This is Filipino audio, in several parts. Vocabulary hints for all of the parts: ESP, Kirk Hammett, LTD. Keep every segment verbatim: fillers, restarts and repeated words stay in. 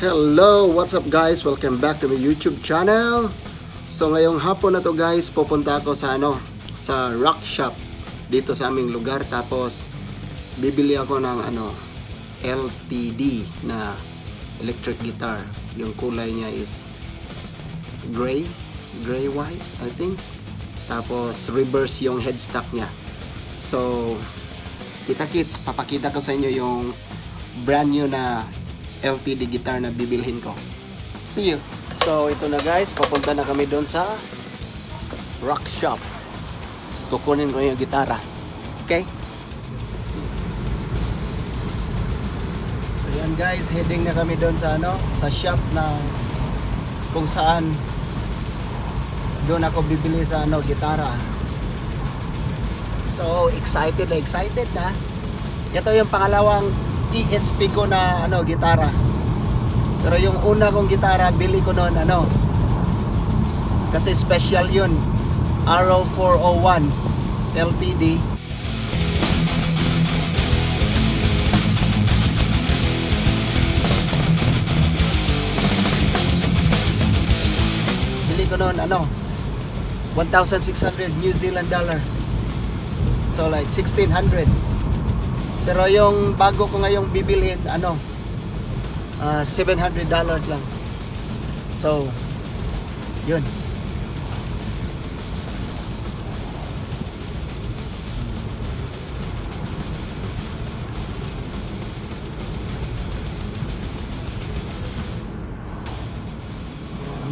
Hello! What's up guys? Welcome back to my YouTube channel. So ngayong hapon na to guys, pupunta ako sa ano, sa rock shop dito sa aming lugar, tapos bibili ako ng ano, L T D na electric guitar. Yung kulay niya is gray, gray white, I think. Tapos reverse yung headstock niya. So kita-kits, papakita ko sa inyo yung brand new na L T D guitar na bibilhin ko. See you! So ito na guys, papunta na kami doon sa rock shop. Kukunin ko yung gitara. Okay? See you. So yan guys, heading na kami doon sa ano, sa shop na kung saan doon ako bibili sa ano, gitara. So excited na excited na. Ito yung pangalawang E S P ko na ano, gitara. Pero yung una kong gitara, bili ko noon ano, kasi special yun, Arrow four oh one L T D. Bili ko noon ano, one thousand six hundred New Zealand dollar, so like sixteen hundred. Pero yung bago ko ngayong bibilhin, ano, uh, seven hundred dollars lang. So, yun.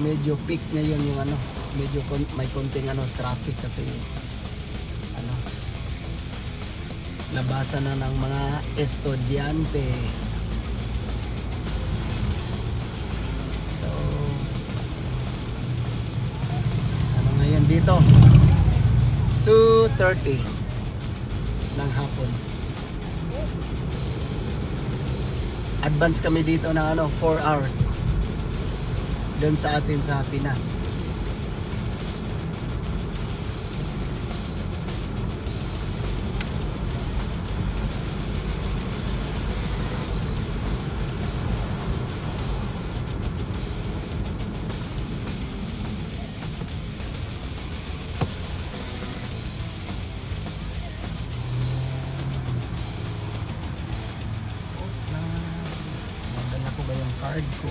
Medyo peak ngayon yung ano, medyo kon- may konting ano, traffic kasi ano, labasan na ng mga estudyante. So ano ngayon dito, two thirty ng hapon. Advance kami dito ng ano, four hours doon sa atin sa Pinas. Card ko.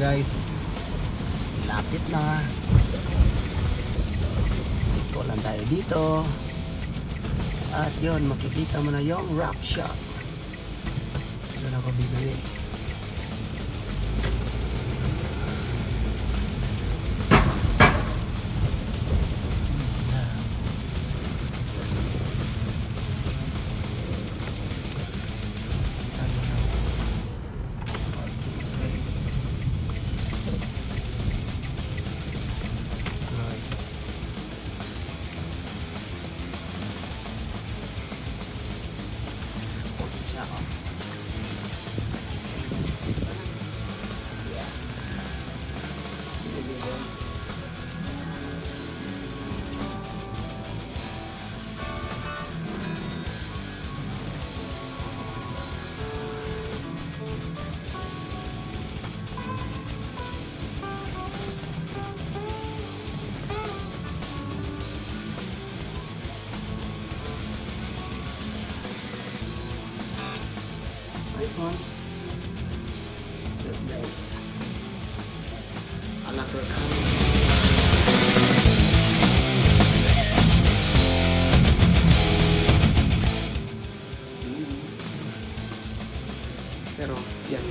Guys, lapit na. Iko lang tayo dito. At yun, makikita mo na yung rock shop. Doon ako bibili. This one, good guys. Ala Kirk Hammett. Pero yan.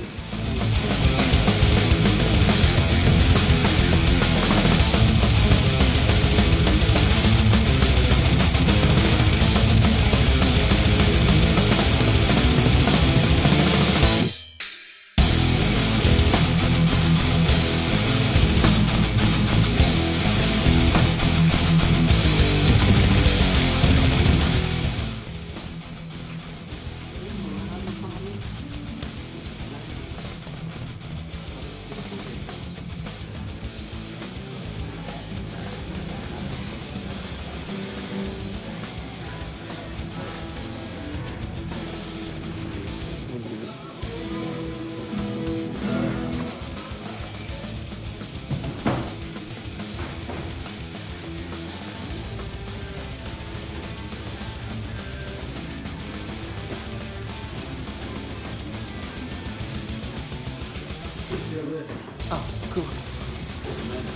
good. Oh, cool. Just a minute.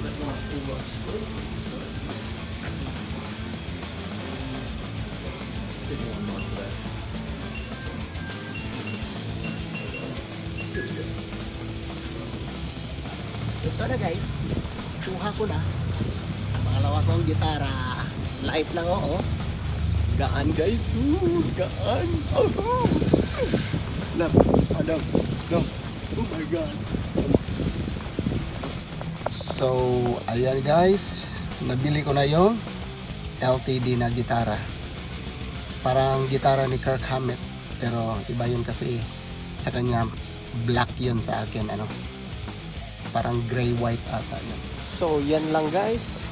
Let one pull up. Sit one more for that. Ito na guys, suha ko na ang pangalawa kong gitara. Light lang, oo. Gaan guys, ooh, gaan. Oh, oh. Lam, adam, lam. Oh my god. So, ayan guys, nabili ko na yung L T D na gitara. Parang gitara ni Kirk Hammett, pero iba yun kasi sa kanya black yun, sa akin ano parang gray white ata yun. So yan lang guys,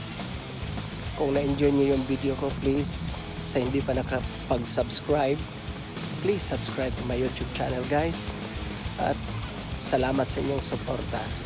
kung na-enjoy nyo yung video ko, please, sa hindi pa nakapag-subscribe, please subscribe to my YouTube channel guys, at salamat sa inyong suporta.